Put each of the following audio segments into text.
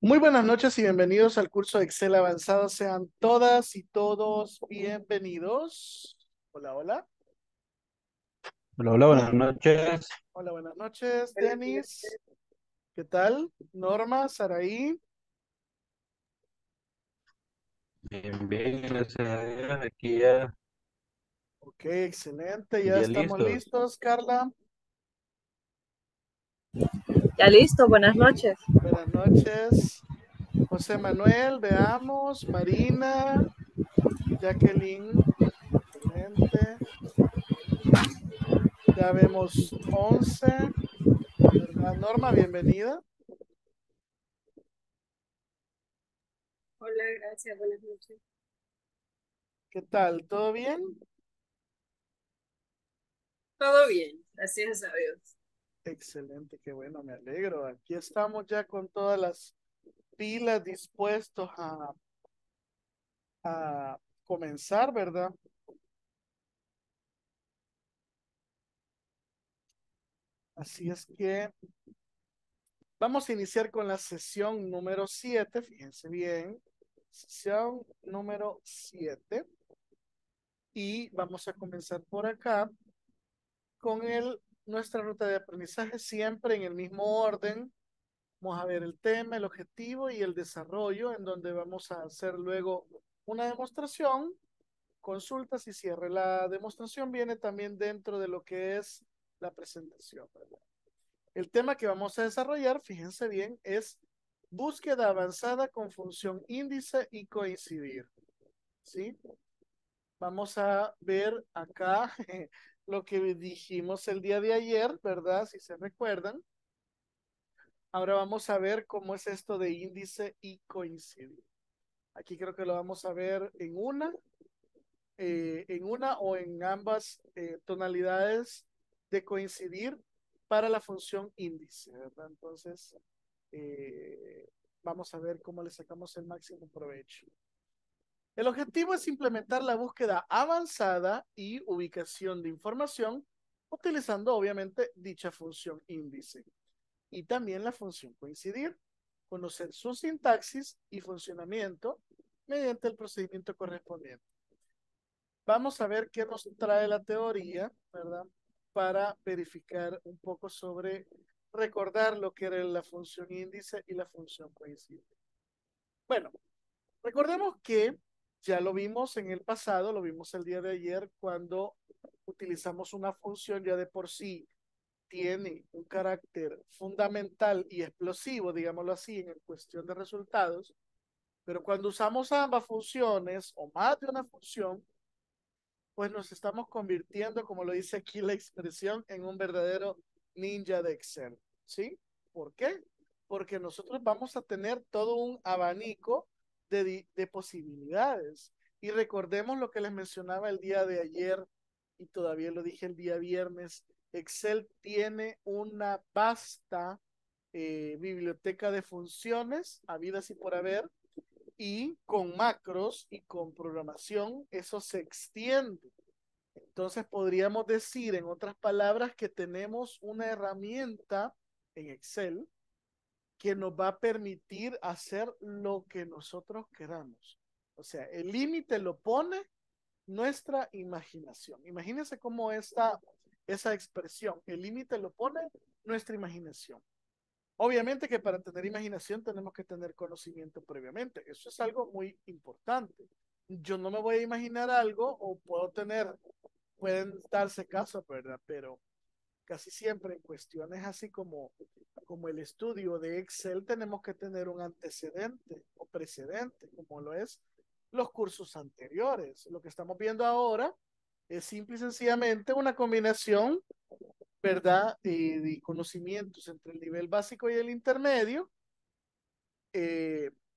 Muy buenas noches y bienvenidos al curso de Excel Avanzado. Sean todas y todos bienvenidos. Hola, hola. Hola, hola, buenas noches. Hola, buenas noches, Denis. ¿Qué tal? Norma, Saraí. Bien, bien, gracias a Dios, aquí ya. Ok, excelente, ya estamos listos, Carla. Ya listo, buenas noches. Buenas noches. José Manuel, veamos. Marina, Jacqueline, excelente. Ya vemos 11. ¿Verdad, Norma? Bienvenida. Hola, gracias, buenas noches. ¿Qué tal? ¿Todo bien? Todo bien, gracias a Dios. Excelente, qué bueno, me alegro. Aquí estamos ya con todas las pilas dispuestos a comenzar, ¿verdad? Así es que vamos a iniciar con la sesión número 7, fíjense bien, sesión número 7. Y vamos a comenzar por acá con nuestra ruta de aprendizaje siempre en el mismo orden. Vamos a ver el tema, el objetivo y el desarrollo, en donde vamos a hacer luego una demostración, consultas y cierre. La demostración viene también dentro de lo que es la presentación, ¿verdad? El tema que vamos a desarrollar, fíjense bien, es búsqueda avanzada con función índice y coincidir, ¿sí? Vamos a ver acá lo que dijimos el día de ayer, ¿verdad? Si se recuerdan. Ahora vamos a ver cómo es esto de índice y coincidir. Aquí creo que lo vamos a ver en una o en ambas tonalidades de coincidir para la función índice, ¿verdad? Entonces, vamos a ver cómo le sacamos el máximo provecho. El objetivo es implementar la búsqueda avanzada y ubicación de información utilizando obviamente dicha función índice y también la función coincidir, conocer su sintaxis y funcionamiento mediante el procedimiento correspondiente. Vamos a ver qué nos trae la teoría, ¿verdad? Para verificar un poco sobre recordar lo que era la función índice y la función coincidir. Bueno, recordemos que ya lo vimos en el pasado, lo vimos el día de ayer cuando utilizamos una función ya de por sí tiene un carácter fundamental y explosivo, digámoslo así, en cuestión de resultados, pero cuando usamos ambas funciones o más de una función, pues nos estamos convirtiendo, como lo dice aquí la expresión, en un verdadero ninja de Excel, ¿sí? ¿Por qué? Porque nosotros vamos a tener todo un abanico de posibilidades. Y recordemos lo que les mencionaba el día de ayer y todavía lo dije el día viernes. Excel tiene una vasta biblioteca de funciones habidas y por haber, y con macros y con programación eso se extiende. Entonces podríamos decir en otras palabras que tenemos una herramienta en Excel que nos va a permitir hacer lo que nosotros queramos. O sea, el límite lo pone nuestra imaginación. Imagínense cómo está esa expresión. El límite lo pone nuestra imaginación. Obviamente que para tener imaginación tenemos que tener conocimiento previamente. Eso es algo muy importante. Yo no me voy a imaginar algo o pueden darse casos, ¿verdad? Pero casi siempre en cuestiones así como el estudio de Excel tenemos que tener un antecedente o precedente, como lo es los cursos anteriores. Lo que estamos viendo ahora es simple y sencillamente una combinación, ¿verdad? De conocimientos entre el nivel básico y el intermedio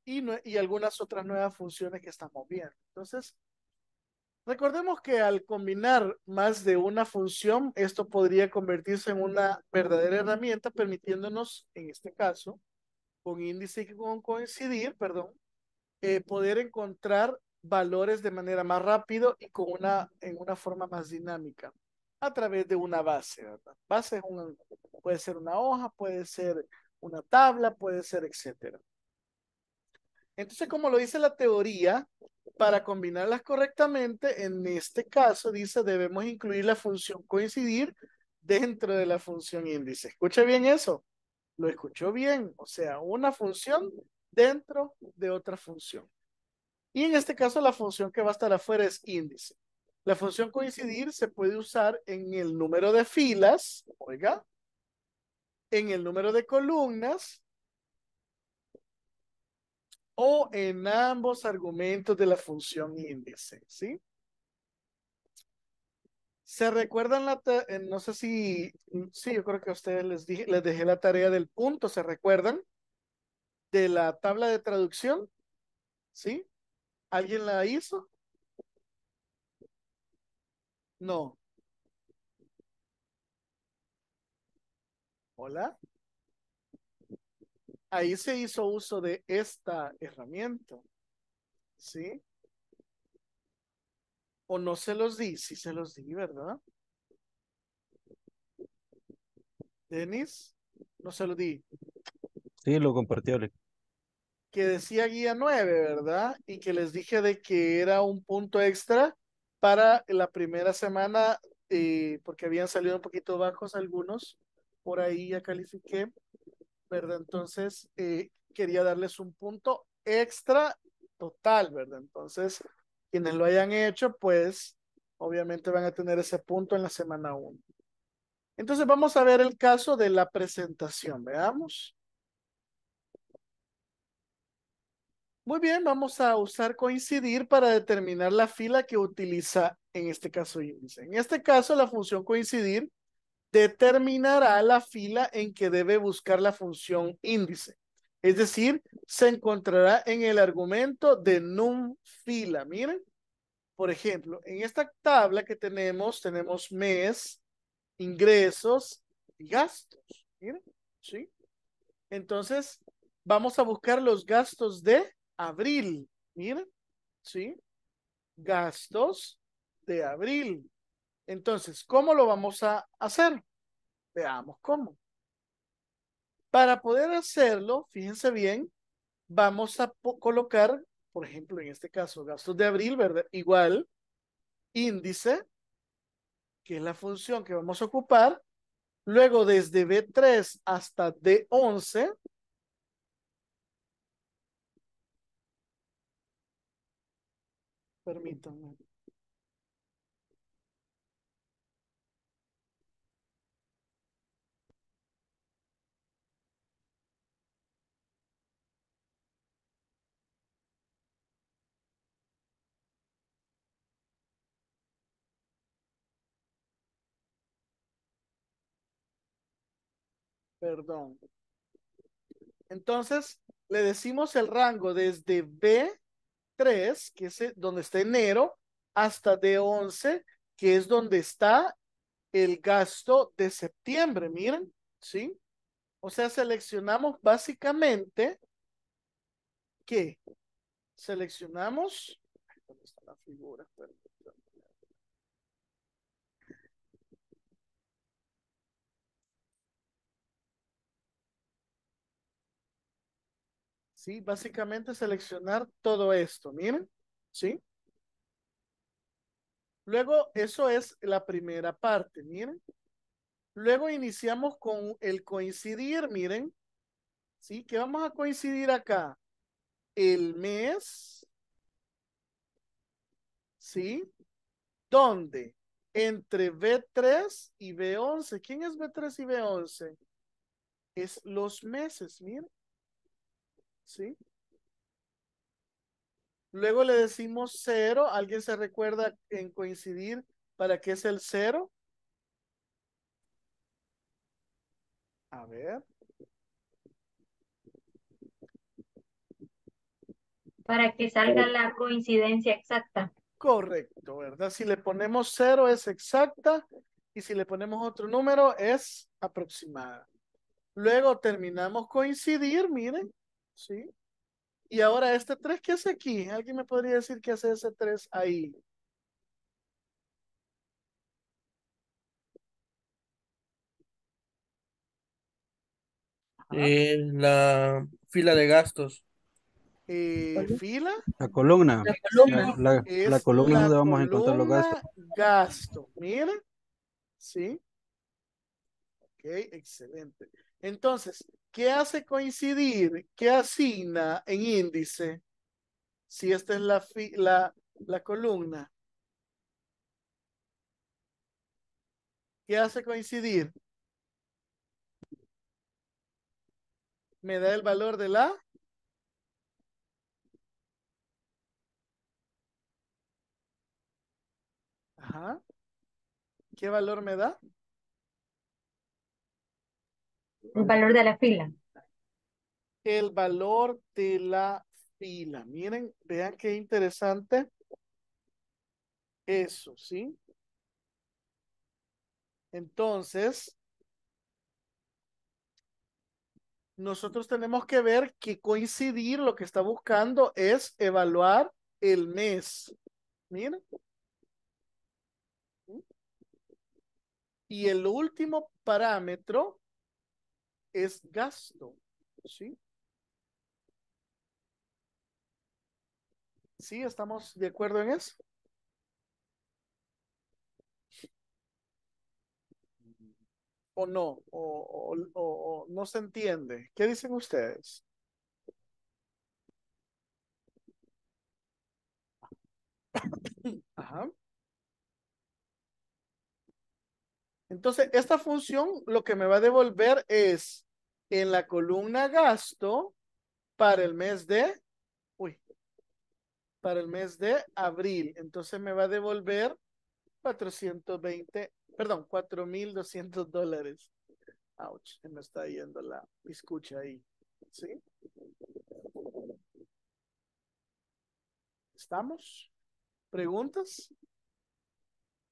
y algunas otras nuevas funciones que estamos viendo. Entonces, recordemos que al combinar más de una función, esto podría convertirse en una verdadera herramienta, permitiéndonos, en este caso, con índice y con coincidir, perdón, poder encontrar valores de manera más rápido y en una forma más dinámica, a través de una base, ¿verdad? Base puede ser una hoja, puede ser una tabla, puede ser, etcétera. Entonces, como lo dice la teoría, para combinarlas correctamente, en este caso dice debemos incluir la función coincidir dentro de la función índice. ¿Escucha bien eso? Lo escuchó bien. O sea, una función dentro de otra función. Y en este caso la función que va a estar afuera es índice. La función coincidir se puede usar en el número de filas, oiga, en el número de columnas o en ambos argumentos de la función índice, ¿sí? ¿Se recuerdan la tarea? No sé si, sí, yo creo que a ustedes les dejé la tarea del punto, ¿se recuerdan? De la tabla de traducción, ¿sí? ¿Alguien la hizo? No. Hola. Ahí se hizo uso de esta herramienta, ¿sí? ¿O no se los di? Sí se los di, ¿verdad? ¿Denis? No se los di. Sí, lo compartí, Ale. Que decía guía 9, ¿verdad? Y que les dije de que era un punto extra para la primera semana, porque habían salido un poquito bajos algunos, por ahí ya califiqué, ¿verdad? Entonces, quería darles un punto extra total, ¿verdad? Entonces, quienes lo hayan hecho, pues, obviamente van a tener ese punto en la semana 1. Entonces, vamos a ver el caso de la presentación, veamos. Muy bien, vamos a usar coincidir para determinar la fila que utiliza, en este caso, índice. En este caso, la función coincidir determinará la fila en que debe buscar la función índice. Es decir, se encontrará en el argumento de num fila. Miren, por ejemplo, en esta tabla que tenemos mes, ingresos y gastos. Miren, ¿sí? Entonces, vamos a buscar los gastos de abril, miren, ¿sí? Gastos de abril. Entonces, ¿cómo lo vamos a hacer? Veamos cómo. Para poder hacerlo, fíjense bien, vamos a colocar, por ejemplo, en este caso, gastos de abril, ¿verdad? Igual, índice, que es la función que vamos a ocupar. Luego, desde B3 hasta D11, permítanme. Perdón. Entonces, le decimos el rango desde B3, que es donde está enero, hasta D11, que es donde está el gasto de septiembre, miren, ¿sí? O sea, seleccionamos básicamente, ¿qué? Seleccionamos, ¿dónde está la figura? Sí, básicamente seleccionar todo esto, miren, ¿sí? Luego, eso es la primera parte, miren. Luego iniciamos con el coincidir, miren, ¿sí? ¿Qué vamos a coincidir acá? El mes, ¿sí? ¿Dónde? Entre B3 y B11. ¿Quién es B3 y B11? Es los meses, miren. ¿Sí? Luego le decimos 0. ¿Alguien se recuerda en coincidir para qué es el 0? A ver. Para que salga la coincidencia exacta. Correcto, ¿verdad? Si le ponemos 0 es exacta y si le ponemos otro número es aproximada. Luego terminamos coincidir, miren. ¿Sí? Y ahora este 3, ¿qué hace aquí? ¿Alguien me podría decir qué hace ese 3 ahí? En la fila de gastos. fila. La columna. La columna, la columna donde vamos a encontrar los gastos. Gasto, mira. Sí. Ok, excelente. Entonces, ¿qué hace coincidir? ¿Qué asigna en índice? Si esta es la columna. ¿Qué hace coincidir? Me da el valor de la... Ajá. ¿Qué valor me da? El valor de la fila. El valor de la fila. Miren, vean qué interesante. Eso, ¿sí? Entonces, nosotros tenemos que ver que coincidir lo que está buscando es evaluar el mes. Miren. Y el último parámetro es gasto, ¿sí? ¿Sí? ¿Estamos de acuerdo en eso? ¿O no? ¿O no se entiende? ¿Qué dicen ustedes? Ajá. Entonces, esta función lo que me va a devolver es en la columna gasto para el mes de, para el mes de abril. Entonces me va a devolver 4.200 dólares. Ouch, me está yendo la escucha ahí. ¿Sí? ¿Estamos? ¿Preguntas?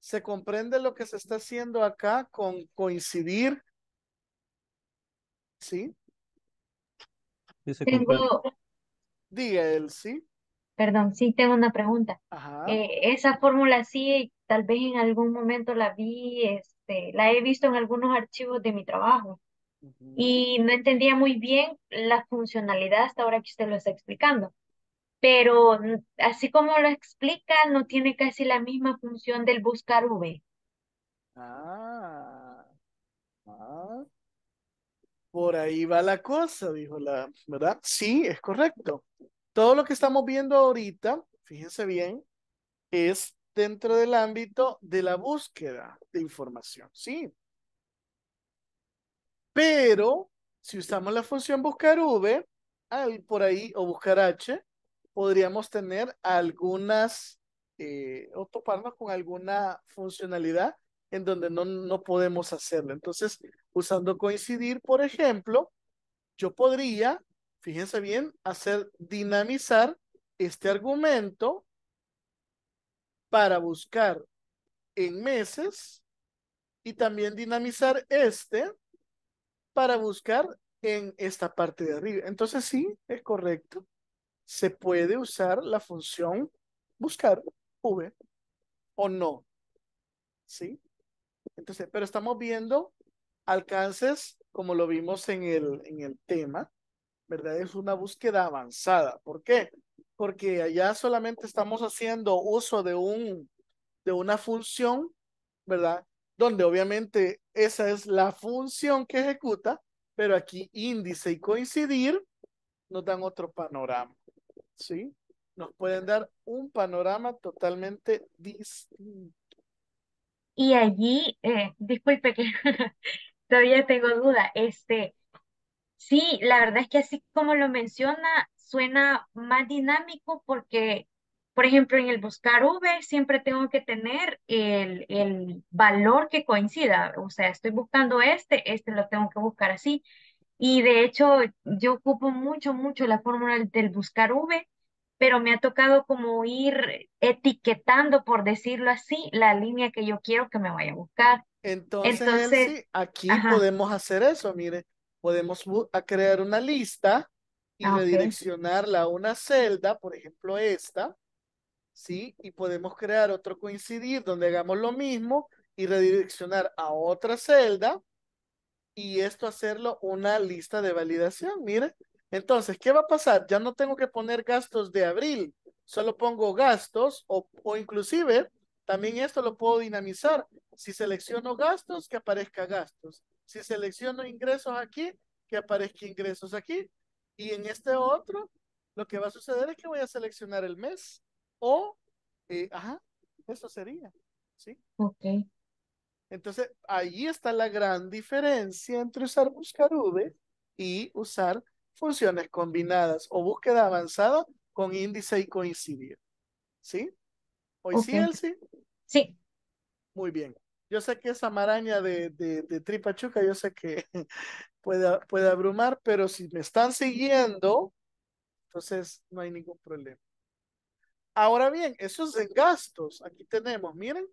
¿Se comprende lo que se está haciendo acá con coincidir? ¿Sí? Tengo... Diga él, ¿sí? Perdón, sí tengo una pregunta. Ajá. Esa fórmula sí, tal vez en algún momento la vi, la he visto en algunos archivos de mi trabajo. Uh-huh. Y no entendía muy bien la funcionalidad hasta ahora que usted lo está explicando. Pero así como lo explica, no tiene casi la misma función del buscar V. Por ahí va la cosa, dijo la, ¿verdad? Sí, es correcto. Todo lo que estamos viendo ahorita, fíjense bien, es dentro del ámbito de la búsqueda de información, sí. Pero si usamos la función buscar V, por ahí, o buscar H, podríamos tener algunas, o toparnos con alguna funcionalidad en donde no podemos hacerlo. Entonces, usando coincidir, por ejemplo, yo podría, fíjense bien, hacer dinamizar este argumento para buscar en meses y también dinamizar este para buscar en esta parte de arriba. Entonces, sí, es correcto. ¿Se puede usar la función buscar V o no? ¿Sí? Entonces, pero estamos viendo alcances como lo vimos en el tema, ¿verdad? Es una búsqueda avanzada. ¿Por qué? Porque allá solamente estamos haciendo uso de una función, ¿verdad? Donde obviamente esa es la función que ejecuta, pero aquí índice y coincidir nos dan otro panorama. ¿Sí? Nos pueden dar un panorama totalmente distinto. Y allí, disculpe que todavía tengo duda, sí, la verdad es que así como lo menciona, suena más dinámico porque, por ejemplo, en el buscar V siempre tengo que tener el valor que coincida, o sea, estoy buscando este lo tengo que buscar así. Y de hecho, yo ocupo mucho la fórmula del buscar V, pero me ha tocado como ir etiquetando, por decirlo así, la línea que yo quiero que me vaya a buscar. Entonces Elsie, aquí ajá. Podemos hacer eso, mire. Podemos crear una lista y redireccionarla a una celda, por ejemplo esta, ¿sí? Y podemos crear otro coincidir donde hagamos lo mismo y redireccionar a otra celda. Y esto hacerlo una lista de validación, mire, Entonces, ¿qué va a pasar? Ya no tengo que poner gastos de abril. Solo pongo gastos o inclusive también esto lo puedo dinamizar. Si selecciono gastos, que aparezca gastos. Si selecciono ingresos aquí, que aparezca ingresos aquí. Y en este otro, lo que va a suceder es que voy a seleccionar el mes. O, eso sería, ¿sí? Ok. Entonces, ahí está la gran diferencia entre usar buscar V y usar funciones combinadas o búsqueda avanzada con índice y coincidir. ¿Sí? ¿Hoy sí, Elsie? Sí. Muy bien. Yo sé que esa maraña de tripachuca, yo sé que puede abrumar, pero si me están siguiendo, entonces no hay ningún problema. Ahora bien, eso es en gastos. Aquí tenemos, miren.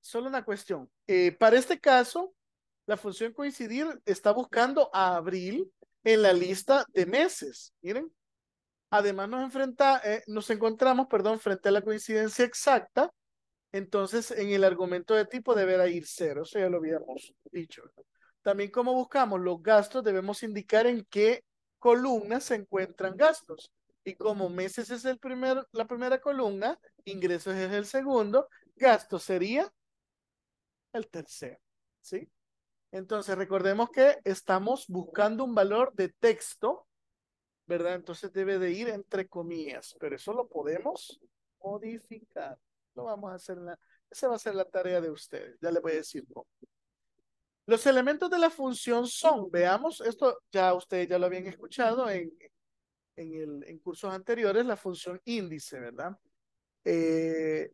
Solo una cuestión. Para este caso, la función coincidir está buscando a abril en la lista de meses. Miren. Además nos encontramos frente a la coincidencia exacta. Entonces, en el argumento de tipo deberá ir cero. Eso ya lo habíamos dicho. También, como buscamos los gastos, debemos indicar en qué columna se encuentran gastos. Y como meses es la primera columna, ingresos es el segundo, gasto sería el tercero, ¿sí? Entonces, recordemos que estamos buscando un valor de texto, ¿verdad? Entonces debe de ir entre comillas, pero eso lo podemos modificar. Lo vamos a hacer, esa va a ser la tarea de ustedes, ya les voy a decir cómo. Los elementos de la función son, veamos, esto ya ustedes ya lo habían escuchado en cursos anteriores, la función índice, ¿verdad?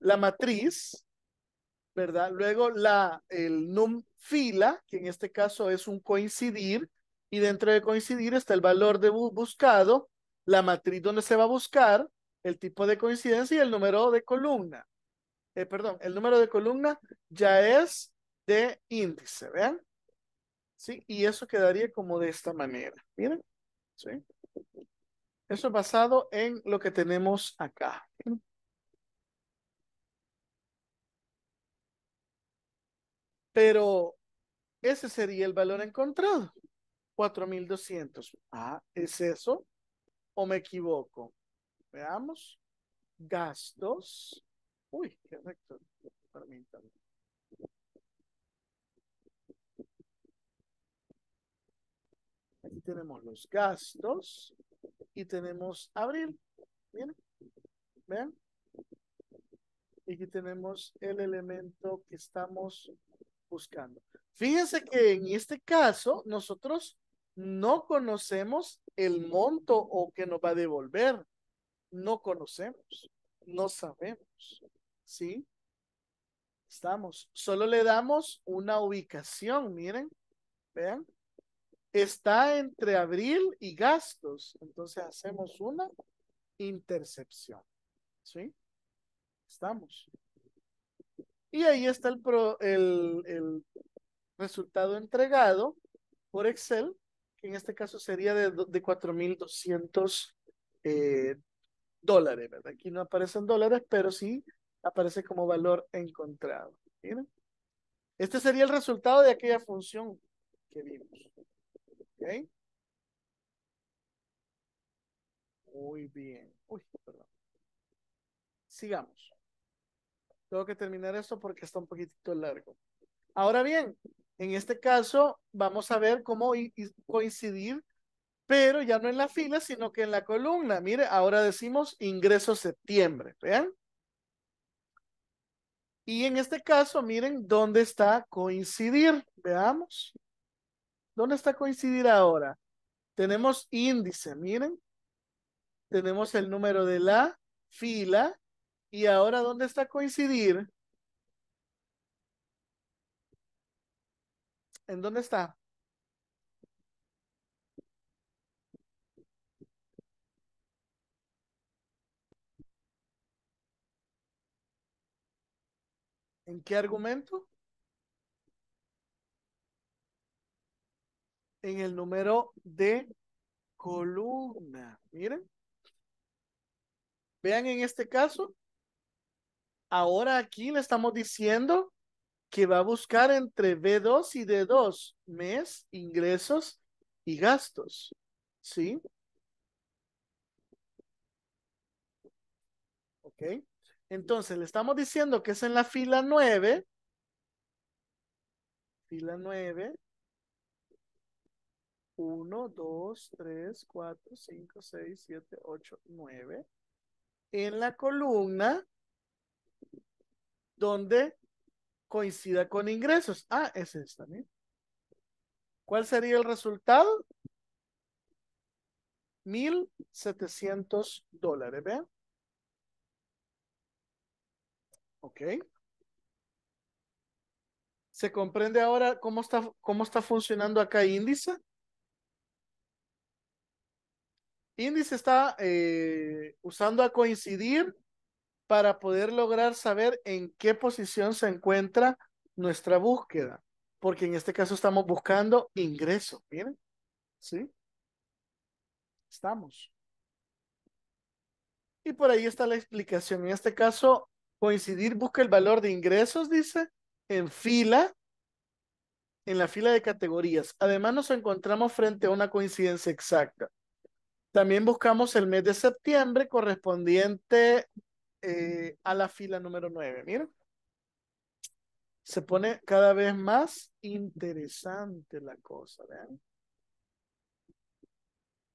La matriz, ¿verdad? Luego el num fila, que en este caso es un coincidir, y dentro de coincidir está el valor de buscado, la matriz donde se va a buscar, el tipo de coincidencia y el número de columna. El número de columna ya es de índice, ¿vean? ¿Sí? Y eso quedaría como de esta manera, miren, ¿sí? Eso es basado en lo que tenemos acá. Pero ese sería el valor encontrado. 4,200. Ah, ¿es eso? ¿O me equivoco? Veamos. Gastos. Uy, correcto. Permítanme. Aquí tenemos los gastos. Y tenemos abril. ¿Miren? ¿Vean? Y aquí tenemos el elemento que estamos buscando. Fíjense que en este caso nosotros no conocemos el monto o que nos va a devolver. No conocemos. No sabemos. ¿Sí? Solo le damos una ubicación. Miren. Vean. Está entre abril y gastos. Entonces hacemos una intercepción. ¿Sí? Y ahí está el resultado entregado por Excel, que en este caso sería de 4,200 dólares, ¿verdad? Aquí no aparecen dólares, pero sí aparece como valor encontrado. Miren. Este sería el resultado de aquella función que vimos. ¿Okay? Muy bien. Uy, perdón. Sigamos. Tengo que terminar esto porque está un poquitito largo. Ahora bien, en este caso vamos a ver cómo coincidir, pero ya no en la fila, sino que en la columna. Mire, ahora decimos ingreso septiembre. ¿Vean? Y en este caso, miren, ¿dónde está coincidir? Veamos. ¿Dónde está coincidir ahora? Tenemos índice, miren. Tenemos el número de la fila. Y ahora, ¿dónde está coincidir? ¿En dónde está? ¿En qué argumento? En el número de columna. Miren. Vean en este caso. Ahora aquí le estamos diciendo que va a buscar entre B2 y D2. Mes, ingresos y gastos, ¿sí? Ok, entonces le estamos diciendo que es en la fila 9, fila 9, 1, 2, 3, 4, 5, 6, 7, 8, 9, en la columna donde coincida con ingresos. Ah, es esta, ¿no? ¿Cuál sería el resultado? $1,700, ¿vean? Ok. ¿Se comprende ahora cómo está funcionando acá índice? Índice está usando a coincidir para poder lograr saber en qué posición se encuentra nuestra búsqueda. Porque en este caso estamos buscando ingresos, miren, ¿sí? Estamos. Y por ahí está la explicación. En este caso, coincidir busca el valor de ingresos, dice, en la fila de categorías. Además, nos encontramos frente a una coincidencia exacta. También buscamos el mes de septiembre correspondiente a la fila número 9. Miren, se pone cada vez más interesante la cosa, ¿vean?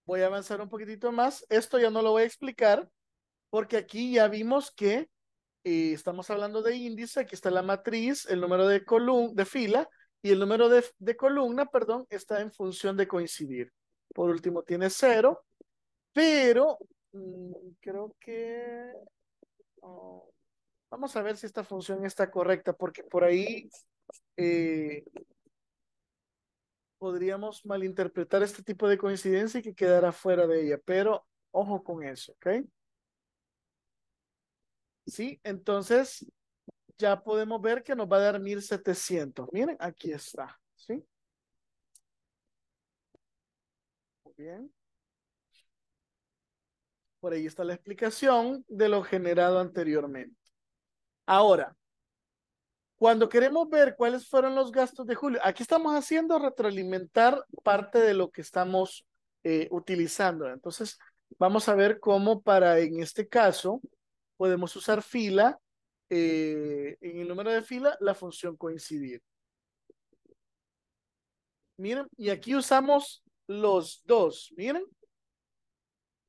Voy a avanzar un poquitito más. Esto ya no lo voy a explicar porque aquí ya vimos que estamos hablando de índice. Aquí está la matriz, el número de fila y el número de columna, perdón, está en función de coincidir. Por último tiene 0, pero creo que... Oh, vamos a ver si esta función está correcta, porque por ahí podríamos malinterpretar este tipo de coincidencia y que quedará fuera de ella, pero ojo con eso, ¿ok? Sí, entonces ya podemos ver que nos va a dar 1,700. Miren, aquí está, ¿sí? Muy bien. Por ahí está la explicación de lo generado anteriormente. Ahora, cuando queremos ver cuáles fueron los gastos de julio, aquí estamos haciendo retroalimentar parte de lo que estamos utilizando. Entonces, vamos a ver cómo para, en este caso, podemos usar fila, en el número de fila, la función coincidir. Miren, y aquí usamos los dos, miren.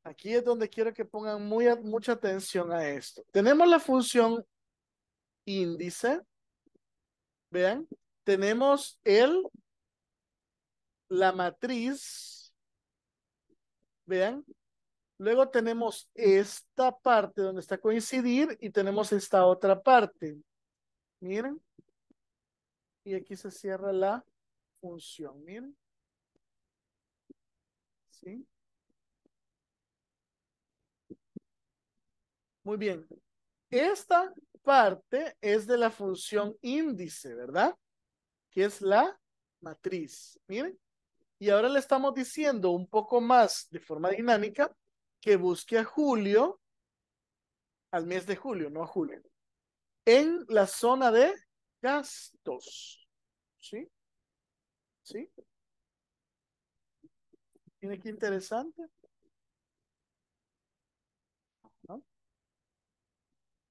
Aquí es donde quiero que pongan mucha atención a esto. Tenemos la función índice. Vean, tenemos la matriz. Vean. Luego tenemos esta parte donde está coincidir y tenemos esta otra parte. Miren. Y aquí se cierra la función. Miren. ¿Sí? Muy bien. Esta parte es de la función índice, ¿verdad? Que es la matriz. Miren. Y ahora le estamos diciendo un poco más de forma dinámica que busque a julio, al mes de julio, no a julio, en la zona de gastos. ¿Sí? ¿Sí? Miren qué interesante.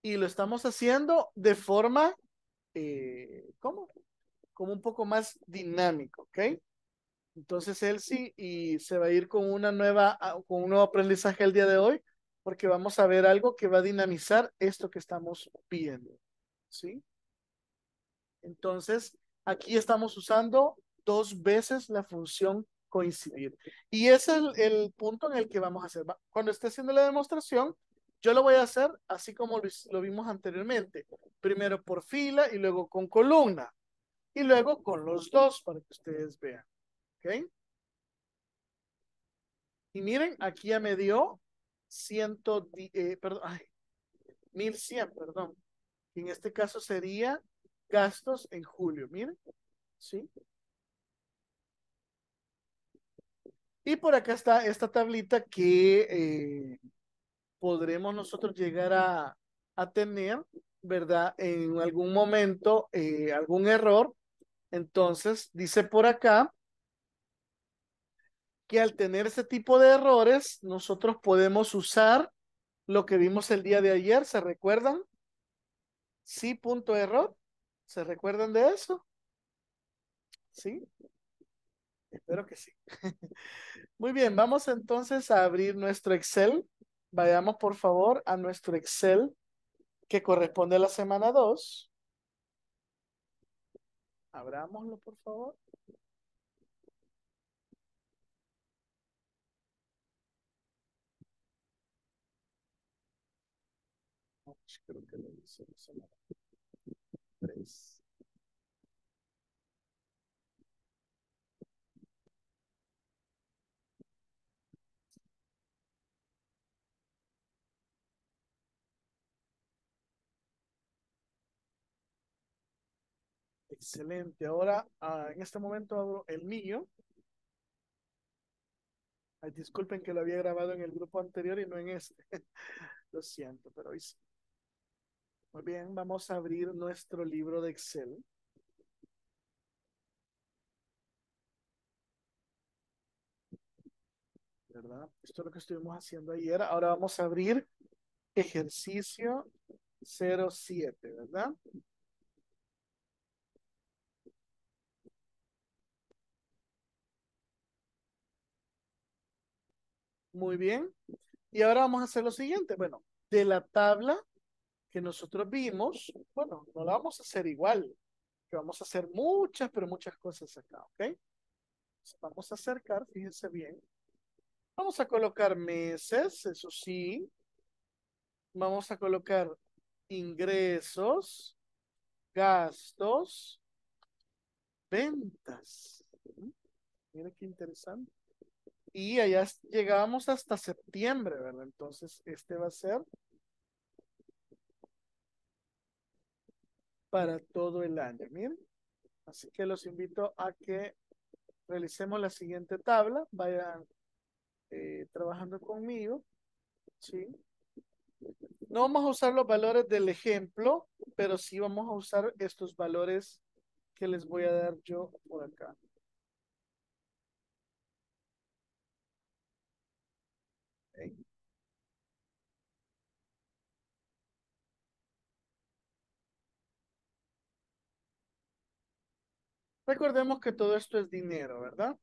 Y lo estamos haciendo de forma, como un poco más dinámico, ¿ok? Entonces él sí, y se va a ir con un nuevo aprendizaje el día de hoy, porque vamos a ver algo que va a dinamizar esto que estamos viendo, ¿sí? Entonces, aquí estamos usando dos veces la función coincidir. Y ese es el punto en el que vamos a hacer. Cuando esté haciendo la demostración, yo lo voy a hacer así como lo vimos anteriormente. Primero por fila y luego con columna. Y luego con los dos para que ustedes vean. ¿Ok? Y miren, aquí ya me dio 1,100, perdón. En este caso sería gastos en julio. Miren. ¿Sí? Y por acá está esta tablita que... podremos nosotros llegar a tener, ¿verdad? En algún momento, algún error. Entonces, dice por acá que al tener ese tipo de errores, nosotros podemos usar lo que vimos el día de ayer, ¿se recuerdan? Sí, punto error. ¿Se recuerdan de eso? ¿Sí? Espero que sí. Muy bien, vamos entonces a abrir nuestro Excel. Vayamos por favor a nuestro Excel que corresponde a la semana 2. Abrámoslo por favor. Creo que lo hice la semana 3. Excelente. Ahora, en este momento abro el mío. Ay, disculpen que lo había grabado en el grupo anterior y no en este. Lo siento, pero hoy sí. Muy bien, vamos a abrir nuestro libro de Excel. ¿Verdad? Esto es lo que estuvimos haciendo ayer. Ahora vamos a abrir ejercicio 07, ¿verdad? Muy bien. Y ahora vamos a hacer lo siguiente. Bueno, de la tabla que nosotros vimos, bueno, no la vamos a hacer igual. Que vamos a hacer muchas, pero muchas cosas acá, ¿ok? Entonces vamos a acercar, fíjense bien. Vamos a colocar meses, eso sí. Vamos a colocar ingresos, gastos, ventas. Miren qué interesante. Y allá llegábamos hasta septiembre, ¿verdad? Entonces, este va a ser para todo el año, miren. Así que los invito a que realicemos la siguiente tabla. Vayan trabajando conmigo, ¿sí? No vamos a usar los valores del ejemplo, pero sí vamos a usar estos valores que les voy a dar yo por acá. Recordemos que todo esto es dinero, ¿verdad?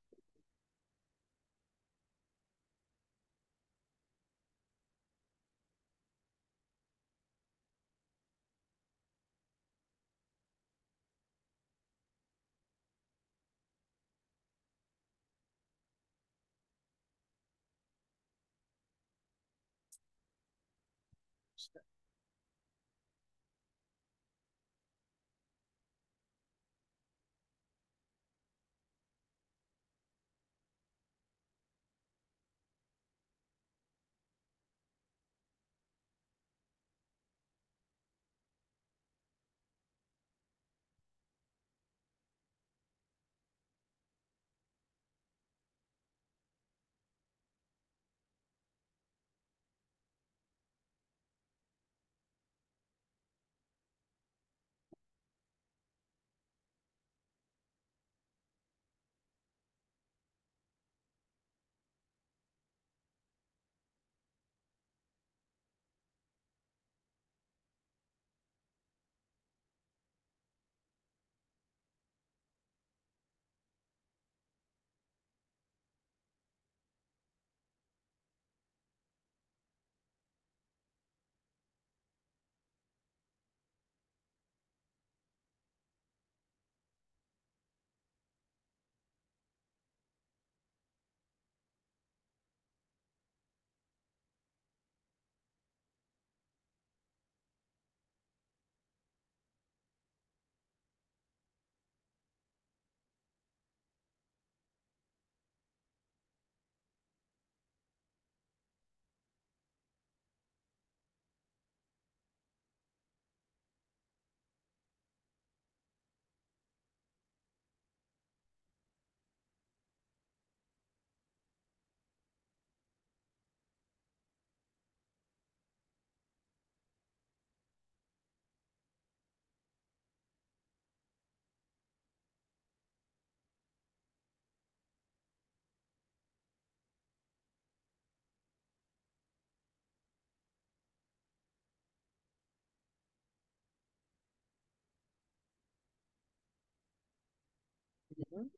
Ujú.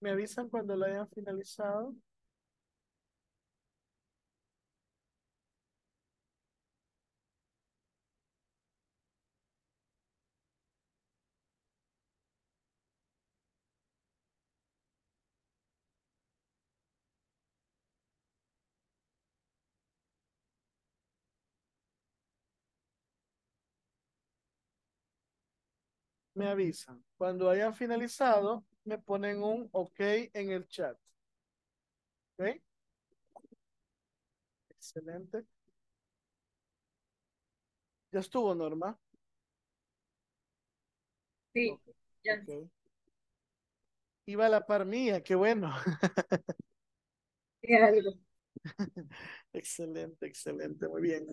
Me avisan cuando lo hayan finalizado. Me avisan. Cuando hayan finalizado, me ponen un OK en el chat. ¿Ok? Excelente. Ya estuvo, Norma. Sí, Ok. ya. Ok. Iba a la par mía, qué bueno. Sí, algo. Excelente, excelente, muy bien.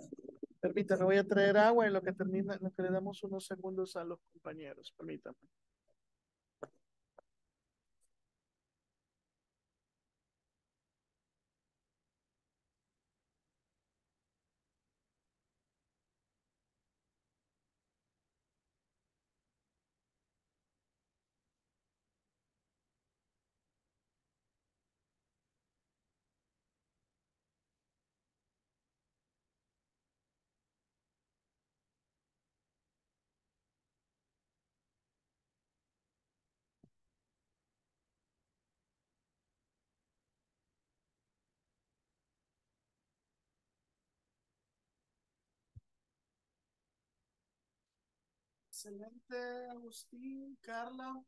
Permítame, voy a traer agua en lo que termina, en lo que le damos unos segundos a los compañeros. Permítame. Excelente, Agustín, Carla,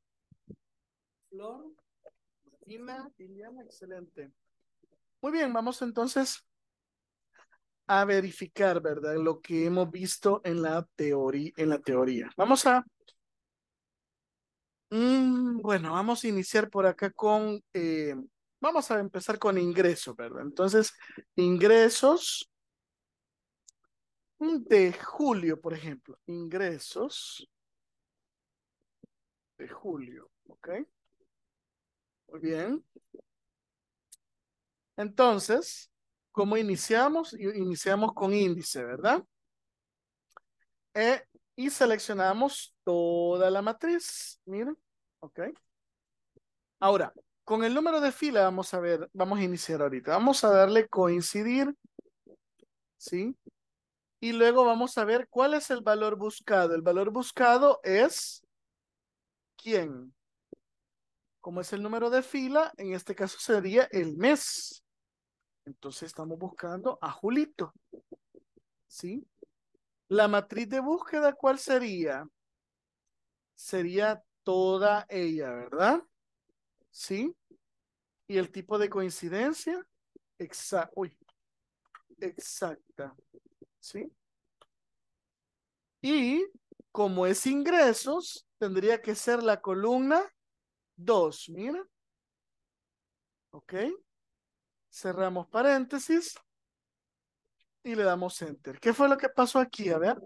Flor, Martina, Liliana, excelente. Muy bien, vamos entonces a verificar, ¿verdad? Lo que hemos visto en la teoría. Vamos a, bueno, vamos a iniciar por acá con, vamos a empezar con ingresos, ¿verdad? Entonces, ingresos de julio, por ejemplo. Ingresos de julio, ¿ok? Muy bien. Entonces, ¿cómo iniciamos? Iniciamos con índice, ¿verdad? Y seleccionamos toda la matriz. Miren, ok. Ahora, con el número de fila vamos a ver, vamos a iniciar ahorita. Vamos a darle coincidir, ¿sí? Y luego vamos a ver cuál es el valor buscado. El valor buscado es ¿quién? Como es el número de fila, en este caso sería el mes. Entonces estamos buscando a Julito, ¿sí? La matriz de búsqueda, ¿cuál sería? Sería toda ella, ¿verdad? ¿Sí? Y el tipo de coincidencia, exacta, ¿sí? Y como es ingresos, tendría que ser la columna 2, mira, ¿ok? Cerramos paréntesis y le damos enter. ¿Qué fue lo que pasó aquí? A ver,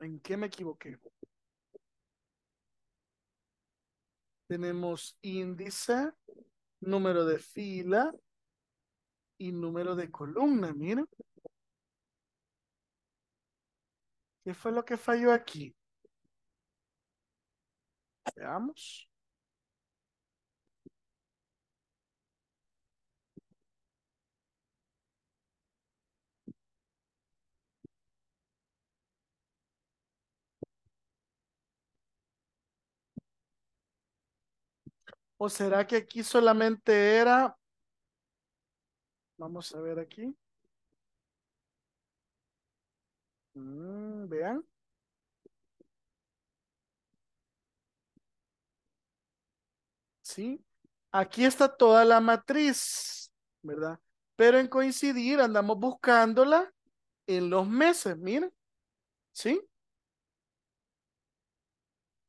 ¿en qué me equivoqué? Tenemos índice, número de fila y número de columna, mira. ¿Qué fue lo que falló aquí? Veamos. ¿O será que aquí solamente era? Vamos a ver aquí. Vean. ¿Sí? Aquí está toda la matriz, ¿verdad? Pero en coincidir andamos buscándola en los meses, miren, ¿sí?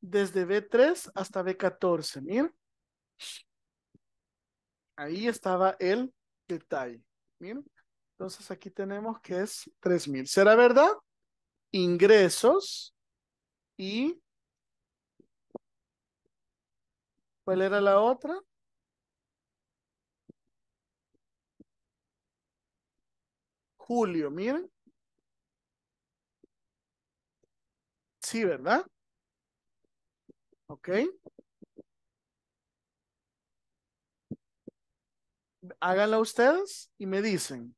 Desde B3 hasta B14, miren. Ahí estaba el detalle, miren. Entonces aquí tenemos que es 3.000. ¿Será verdad? Ingresos y ¿cuál era la otra? Julio, miren. Sí, ¿verdad? Ok. Háganla ustedes y me dicen.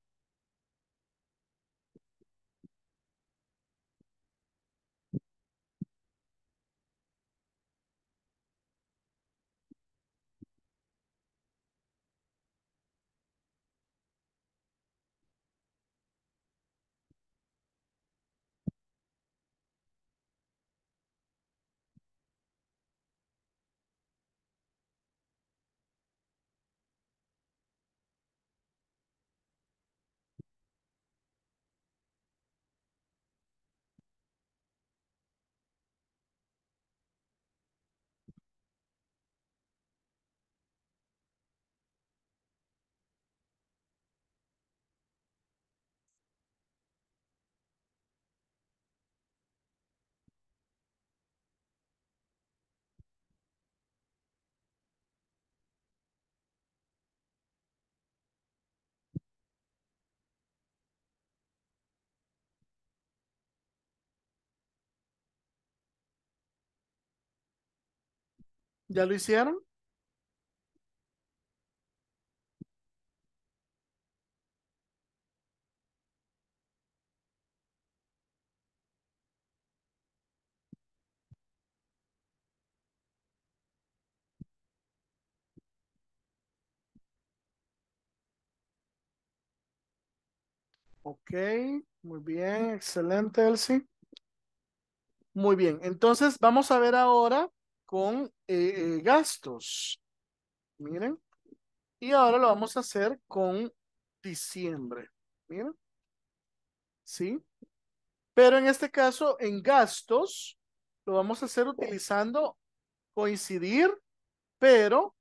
¿Ya lo hicieron? Ok, muy bien, excelente, Elsie. Muy bien, entonces vamos a ver ahora con gastos. Miren, y ahora lo vamos a hacer con diciembre. Miren, sí, pero en este caso en gastos lo vamos a hacer utilizando coincidir, pero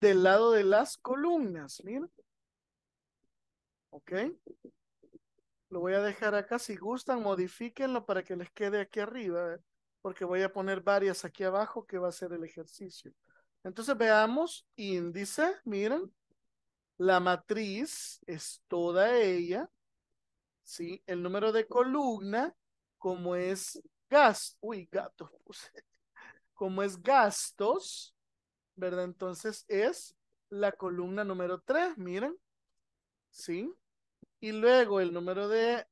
del lado de las columnas. Miren. Ok, lo voy a dejar acá. Si gustan, modifíquenlo para que les quede aquí arriba, porque voy a poner varias aquí abajo que va a ser el ejercicio. Entonces veamos índice, miren, la matriz es toda ella, ¿sí? El número de columna, como es gastos, uy, gatos puse, como es gastos, ¿verdad? Entonces es la columna número 3, miren, ¿sí? Y luego el número de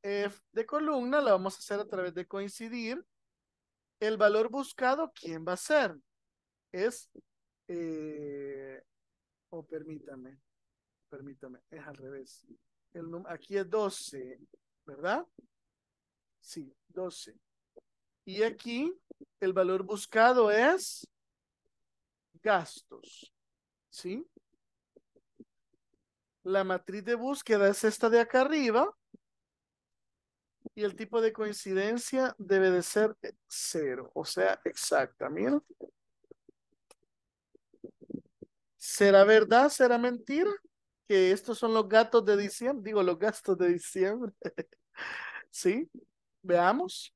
columna la vamos a hacer a través de coincidir. El valor buscado, ¿quién va a ser? Es, permítame, es al revés. Aquí es 12, ¿verdad? Sí, 12. Y aquí el valor buscado es gastos, ¿sí? La matriz de búsqueda es esta de acá arriba. Y el tipo de coincidencia debe de ser 0. O sea, exacta. Miren. ¿Será verdad? ¿Será mentira? Que estos son los gastos de diciembre. Digo, los gastos de diciembre. ¿Sí? Veamos.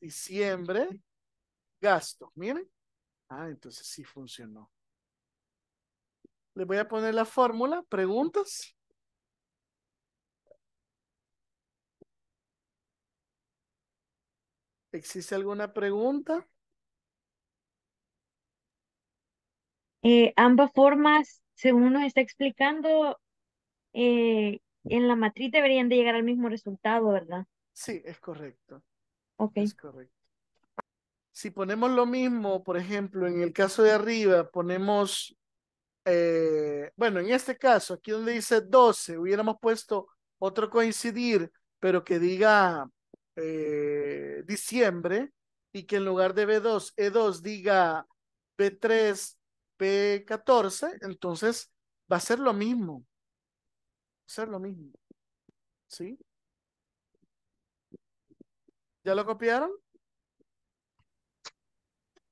Diciembre. Gastos. Miren. Ah, entonces sí funcionó. Les voy a poner la fórmula. ¿Preguntas? ¿Existe alguna pregunta? Ambas formas, según nos está explicando, en la matriz deberían de llegar al mismo resultado, ¿verdad? Sí, es correcto. Ok. Es correcto. Si ponemos lo mismo, por ejemplo, en el caso de arriba, ponemos... bueno, en este caso, aquí donde dice 12, hubiéramos puesto otro coincidir, pero que diga diciembre, y que en lugar de B2, E2 diga B3, B14, entonces va a ser lo mismo. Va a ser lo mismo. ¿Sí? ¿Ya lo copiaron?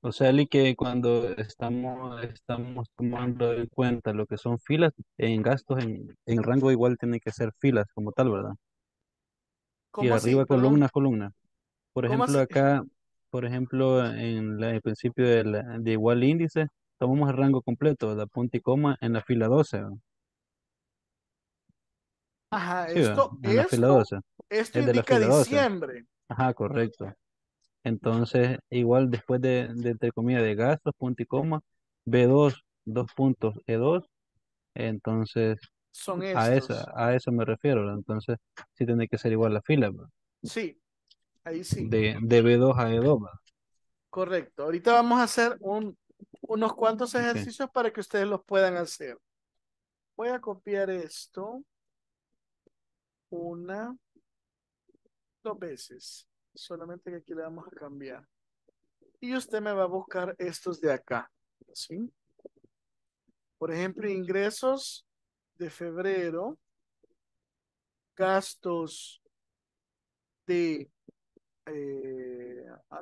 O sea, Eli, que cuando estamos tomando en cuenta lo que son filas, en gastos, en el rango igual tiene que ser filas como tal, ¿verdad? Y arriba así, columna, columna. Por ejemplo, acá, por ejemplo, en el principio de igual índice, tomamos el rango completo, ¿verdad? Punto y coma en la fila 12, ¿verdad? Ajá, sí, esto, ¿verdad? En la fila 12. Esto indica diciembre. Ajá, correcto. Entonces, igual después de entre comillas, de gastos, punto y coma, B2, dos puntos, E2. Entonces, Son estos. A eso me refiero. Entonces, sí tiene que ser igual la fila, ¿verdad? Sí, ahí sí. De B2 a E2, ¿verdad? Correcto. Ahorita vamos a hacer unos cuantos ejercicios para que ustedes los puedan hacer. Voy a copiar esto. Una, dos veces. Solamente que aquí le vamos a cambiar. Y usted me va a buscar estos de acá. ¿Sí? Por ejemplo, ingresos de febrero. Gastos de...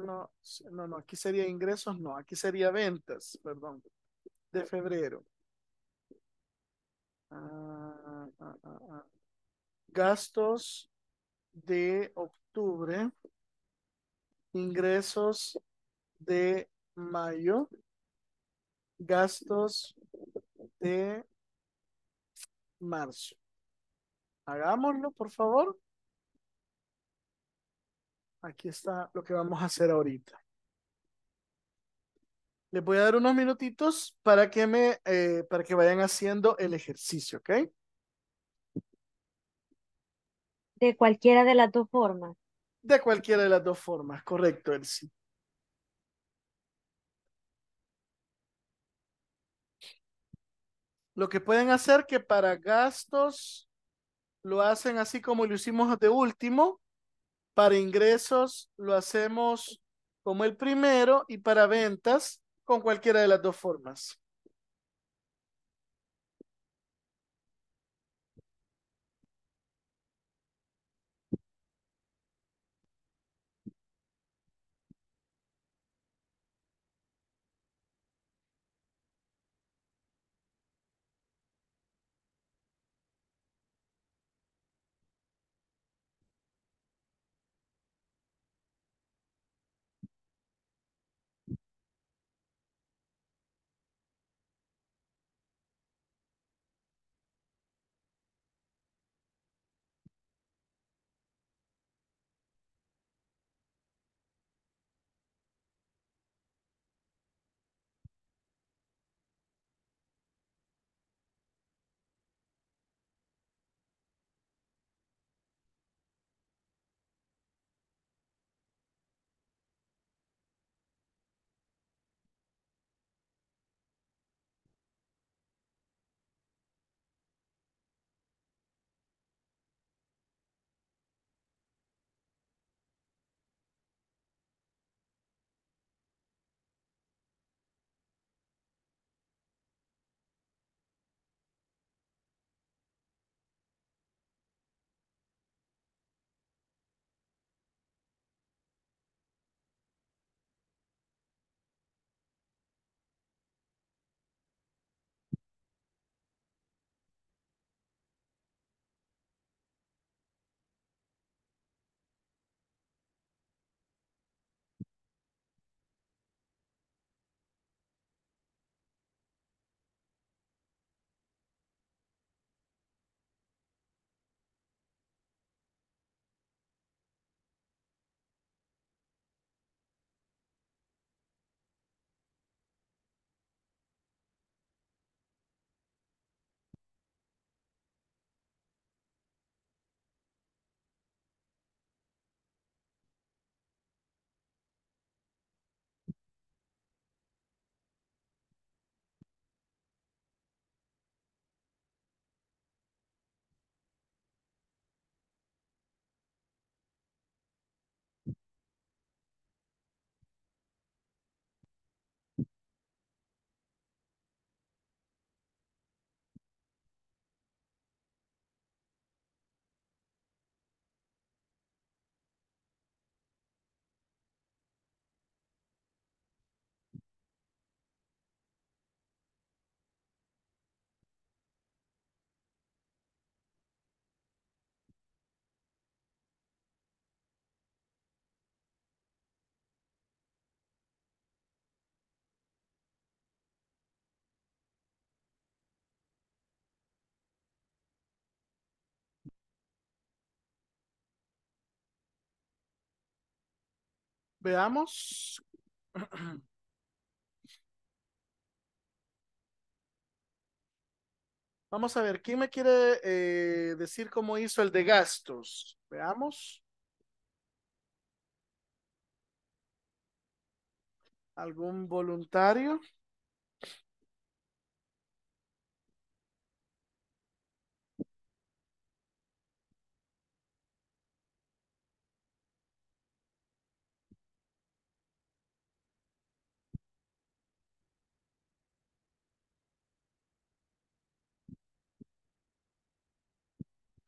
no, aquí sería ingresos, no. Aquí sería ventas, perdón. De febrero. Gastos de octubre, ingresos de mayo, gastos de marzo. Hagámoslo, por favor. Aquí está lo que vamos a hacer ahorita. Les voy a dar unos minutitos para que para que vayan haciendo el ejercicio, ¿ok? De cualquiera de las dos formas. De cualquiera de las dos formas, correcto, Elsie. Lo que pueden hacer que para gastos lo hacen así como lo hicimos de último, para ingresos lo hacemos como el primero y para ventas con cualquiera de las dos formas. Veamos. Vamos a ver, ¿quién me quiere decir cómo hizo el de gastos? Veamos. ¿Algún voluntario?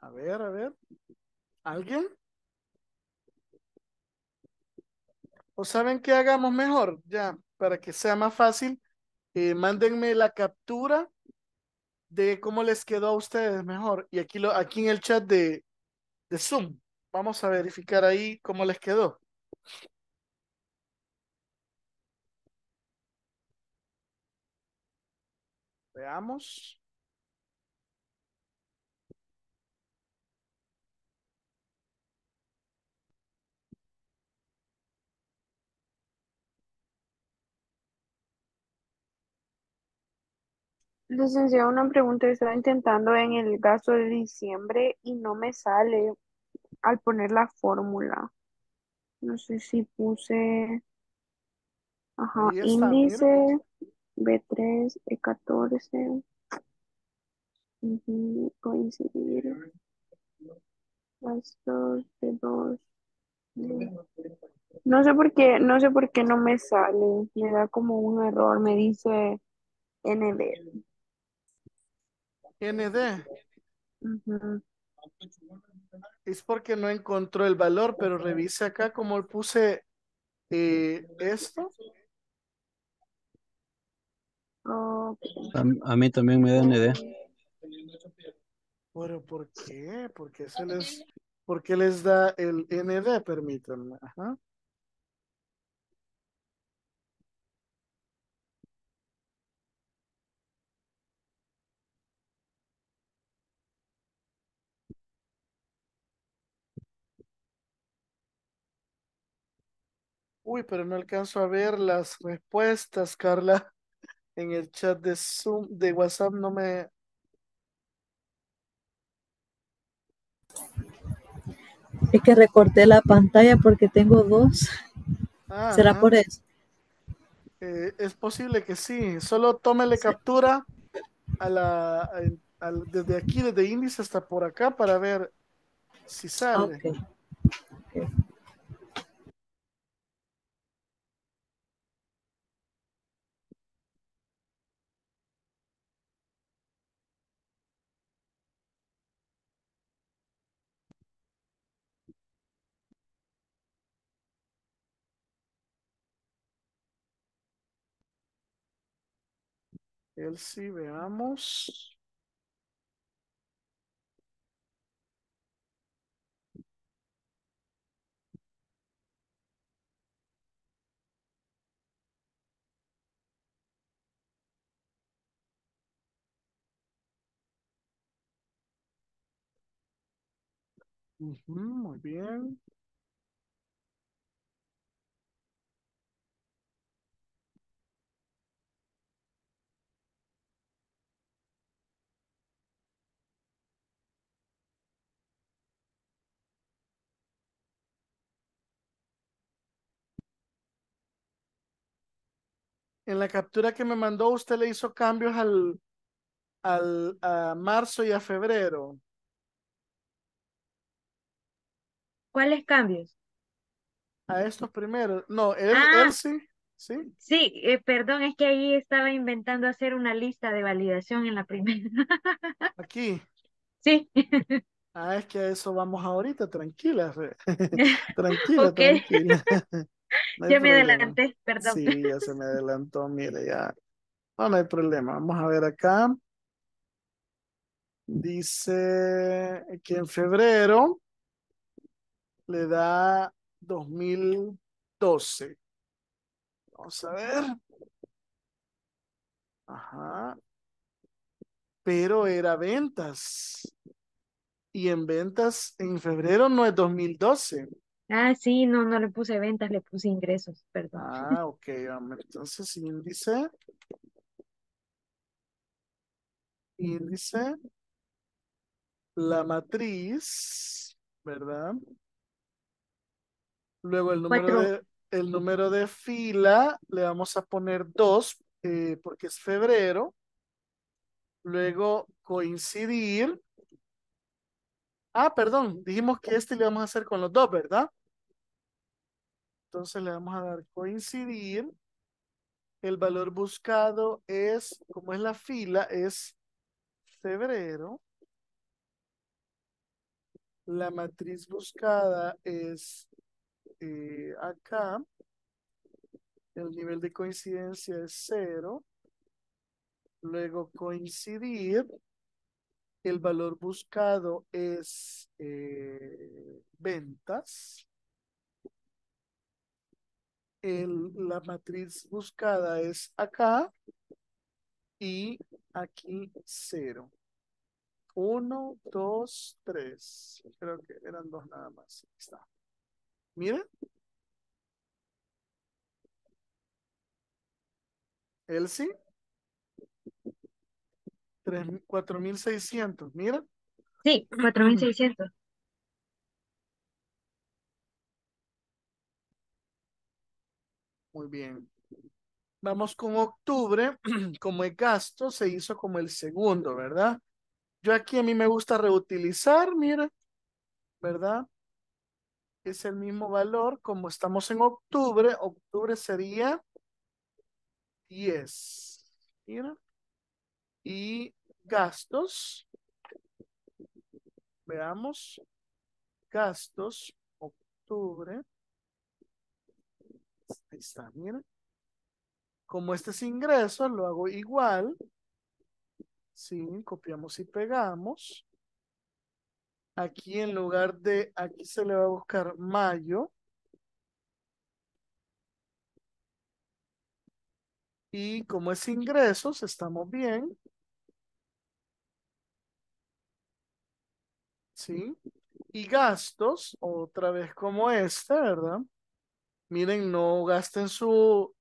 A ver, a ver. ¿Alguien? ¿O saben qué hagamos mejor? Ya, para que sea más fácil, mándenme la captura de cómo les quedó a ustedes mejor. Y aquí, aquí en el chat de Zoom, vamos a verificar ahí cómo les quedó. Veamos. Licenciado, una pregunta. Estaba intentando en el gasto de diciembre y no me sale al poner la fórmula. No sé si puse... Ajá, índice, mira. B3, E14. Coincidir. Gastos de 2. No sé por qué no me sale. Me da como un error. Me dice ND. ND. Uh-huh. Es porque no encontró el valor, pero revise acá como puse esto. Okay. A mí también me da ND. Bueno, ¿por qué? ¿Por qué les da el ND? Permítanme. Ajá. Uy, pero no alcanzo a ver las respuestas, Carla. En el chat de Zoom, de WhatsApp no me... Es que recorté la pantalla porque tengo dos. Ah, ¿será por eso? Es posible que sí. Solo tómele captura a la, desde aquí, desde índice hasta por acá para ver si sale. Okay. Él sí, veamos. Muy bien. En la captura que me mandó, usted le hizo cambios a marzo y a febrero. ¿Cuáles cambios? A estos primeros. No, él sí. Sí, sí, perdón, es que ahí estaba inventando hacer una lista de validación en la primera. ¿Aquí? Sí. Ah, es que a eso vamos ahorita, tranquila. Tranquila, okay. Tranquila. No, ya me adelanté, perdón. Sí, ya se me adelantó, mire, ya. No, no hay problema. Vamos a ver acá. Dice que en febrero le da 2012. Vamos a ver. Ajá. Pero era ventas. Y en ventas en febrero no es 2012. Ah, sí, no, no le puse ventas, le puse ingresos, perdón. Ah, ok, entonces índice, la matriz, ¿verdad? Luego Cuatro. El número de fila, le vamos a poner 2, porque es febrero. Luego coincidir. Ah, perdón, dijimos que este le vamos a hacer con los dos, ¿verdad? Entonces le vamos a dar coincidir. El valor buscado es, como es la fila, es febrero. La matriz buscada es acá. El nivel de coincidencia es 0. Luego coincidir. El valor buscado es ventas. La matriz buscada es acá y aquí 0. 1, 2, 3. Creo que eran 2 nada más. Ahí está. Miren. Elsie. 4,600. Mira. Sí, 4,600. Muy bien. Vamos con octubre. Como el gasto se hizo como el segundo, ¿verdad? Yo aquí a mí me gusta reutilizar, mira, ¿verdad? Es el mismo valor. Como estamos en octubre, octubre sería 10. Mira. Y gastos, veamos, gastos, octubre, ahí está, miren, como este es ingreso, lo hago igual, sí, copiamos y pegamos, aquí en lugar de, aquí se le va a buscar mayo, y como es ingresos, estamos bien. ¿Sí? Y gastos, otra vez como esta, ¿verdad? Miren, no gasten su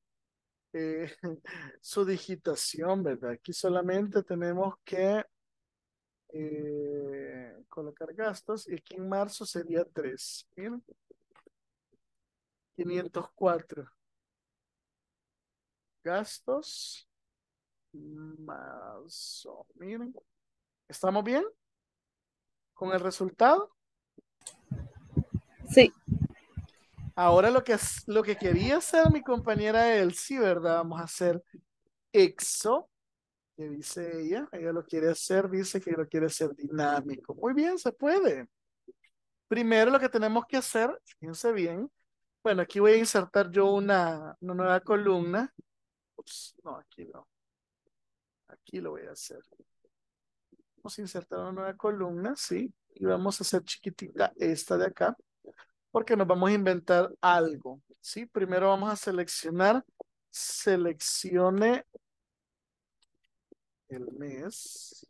digitación, ¿verdad? Aquí solamente tenemos que colocar gastos y aquí en marzo sería 3. Miren, 504. Gastos, marzo, miren. ¿Estamos bien con el resultado? Sí. Ahora lo que quería hacer mi compañera Elsie, ¿verdad? Vamos a hacer EXO, que dice ella lo quiere hacer, dice que lo quiere hacer dinámico. Muy bien, se puede. Primero lo que tenemos que hacer, fíjense bien, bueno, aquí voy a insertar yo una nueva columna. Ups, no, aquí no. Aquí lo voy a hacer. Vamos a insertar una nueva columna, sí, y vamos a hacer chiquitita esta de acá, porque nos vamos a inventar algo, sí. Primero vamos a seleccione el mes,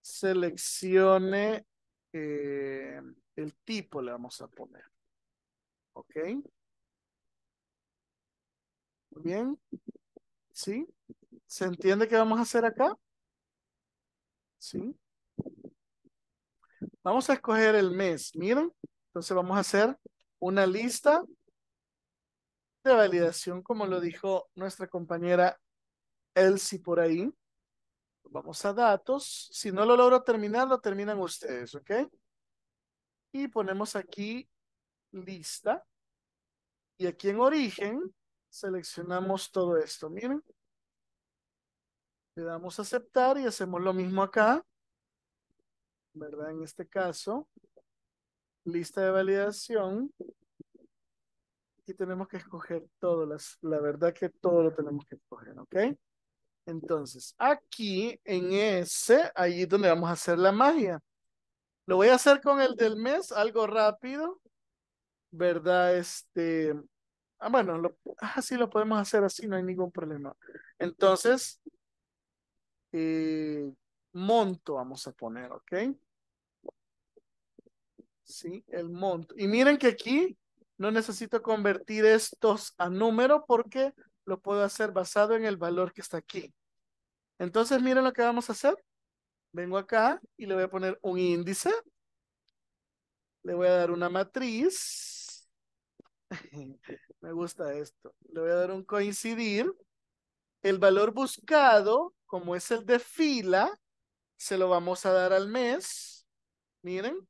seleccione el tipo le vamos a poner, ok. Muy bien, ¿sí? ¿Se entiende qué vamos a hacer acá? ¿Sí? Vamos a escoger el mes, miren. Entonces vamos a hacer una lista de validación, como lo dijo nuestra compañera Elsie por ahí. Vamos a datos. Si no lo logro terminar, lo terminan ustedes, ¿ok? Y ponemos aquí lista. Y aquí en origen seleccionamos todo esto, miren. Le damos a aceptar y hacemos lo mismo acá, ¿verdad? En este caso, lista de validación. Aquí tenemos que escoger todo, la verdad que todo lo tenemos que escoger, ¿ok? Entonces, aquí en ese, ahí es donde vamos a hacer la magia. Lo voy a hacer con el del mes, algo rápido, ¿verdad? Bueno, así lo podemos hacer, así no hay ningún problema. Entonces, monto vamos a poner, ¿ok? Sí, el monto. Y miren que aquí No necesito convertir estos a número porque lo puedo hacer basado en el valor que está aquí. Entonces, miren lo que vamos a hacer. Vengo acá y le voy a poner un índice. Le voy a dar una matriz. Me gusta esto. Le voy a dar un coincidir. El valor buscado, como es el de fila, se lo vamos a dar al mes. Miren.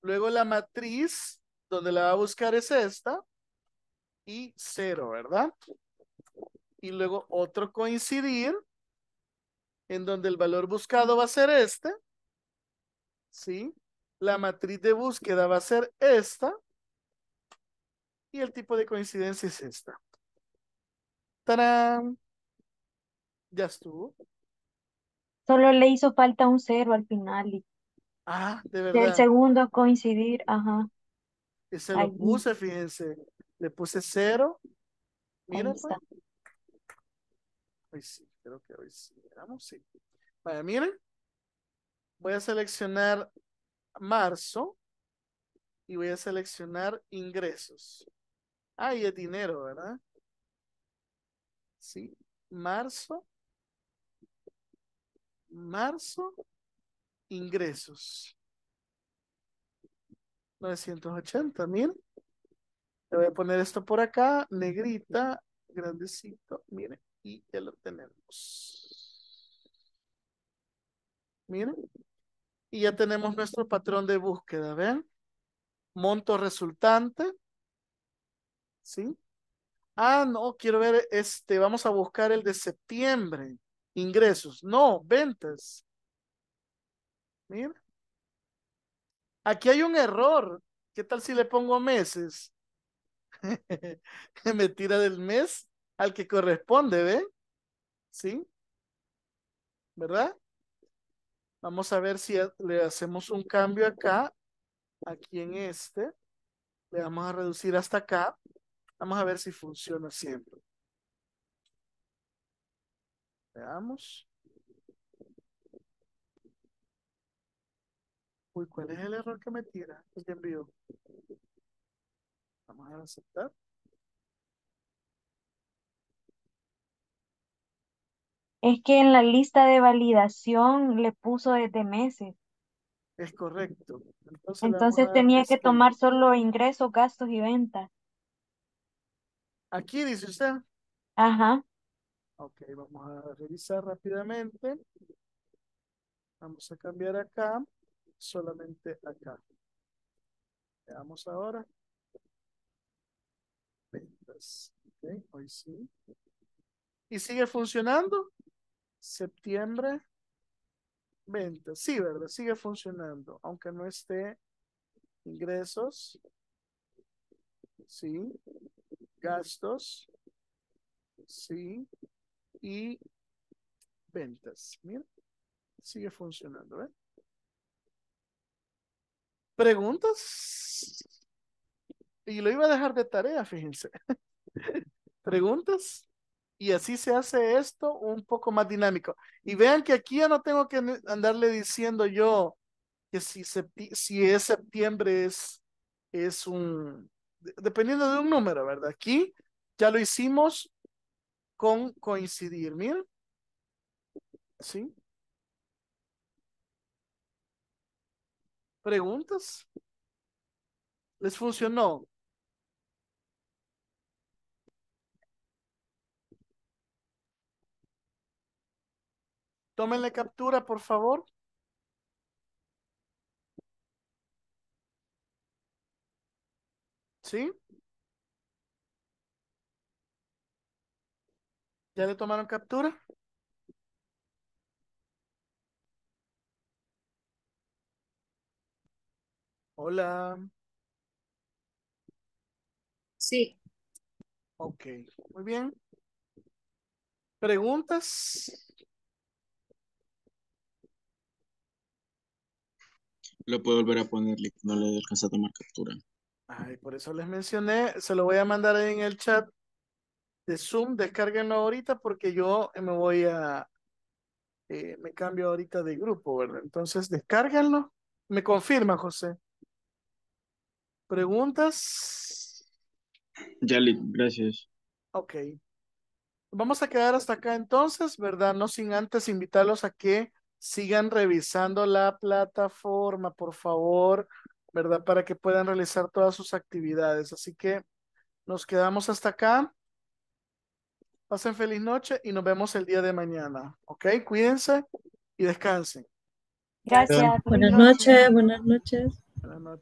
Luego la matriz donde la va a buscar es esta. Y 0, ¿verdad? Y luego otro coincidir, en donde el valor buscado va a ser este, ¿sí? La matriz de búsqueda va a ser esta, y el tipo de coincidencia es esta. ¡Tarán! Ya estuvo. Solo le hizo falta un 0 al final. Y... ah, de verdad. El segundo coincidir, ajá. Se lo puse, fíjense. Le puse 0. Mira, pues. Hoy sí, creo que hoy sí. Veamos, sí. Vaya, miren. Voy a seleccionar marzo. Y voy a seleccionar ingresos. Ah, y es dinero, ¿verdad? Sí. Marzo. Marzo. Ingresos. 980, miren. Le voy a poner esto por acá, negrita, grandecito, miren, y ya lo tenemos. Miren, y ya tenemos nuestro patrón de búsqueda, ¿ven? Monto resultante, ¿sí? Ah, no, quiero ver, vamos a buscar el de septiembre, ingresos, no, ventas. Miren, aquí hay un error, ¿qué tal si le pongo meses? Me tira del mes al que corresponde, ¿ven? ¿Sí? ¿Verdad? Vamos a ver si le hacemos un cambio acá, aquí en este. Le vamos a reducir hasta acá. Vamos a ver si funciona siempre. Veamos. Uy, ¿cuál es el error que me tira? El que envió. Vamos a aceptar. Es que en la lista de validación le puso desde meses. Es correcto. Entonces tenía que tomar solo ingresos, gastos y ventas. Aquí dice usted. Ajá. Ok, vamos a revisar rápidamente. Vamos a cambiar acá. Solamente acá. Veamos ahora. Ventas. Okay, hoy sí. ¿Y sigue funcionando? Septiembre. Ventas. Sí, ¿verdad? Sigue funcionando. Aunque no esté ingresos. Sí. Gastos. Sí. Y ventas. Mira. Sigue funcionando, ¿eh? ¿Preguntas? Y lo iba a dejar de tarea, fíjense. ¿Preguntas? Y así se hace esto un poco más dinámico. Y vean que aquí ya no tengo que andarle diciendo yo que si es septiembre es un... dependiendo de un número, ¿verdad? Aquí ya lo hicimos con coincidir, miren. ¿Sí? ¿Preguntas? ¿Les funcionó? Tómenle captura, por favor. ¿Sí? ¿Ya le tomaron captura? Hola. Sí. Ok, muy bien. ¿Preguntas? Lo puedo volver a ponerle, no le alcanza a tomar captura. Ay, por eso les mencioné, se lo voy a mandar ahí en el chat de Zoom, descárguenlo ahorita porque yo me voy a, me cambio ahorita de grupo, ¿verdad? Entonces, descárguenlo. Me confirma, José. ¿Preguntas? Yalit, gracias. Ok. Vamos a quedar hasta acá entonces, ¿verdad? No sin antes invitarlos a que sigan revisando la plataforma, por favor, ¿verdad? Para que puedan realizar todas sus actividades. Así que nos quedamos hasta acá. Pasen feliz noche y nos vemos el día de mañana. ¿Ok? Cuídense y descansen. Gracias. Buenas noches. Buenas noches. Buenas noches.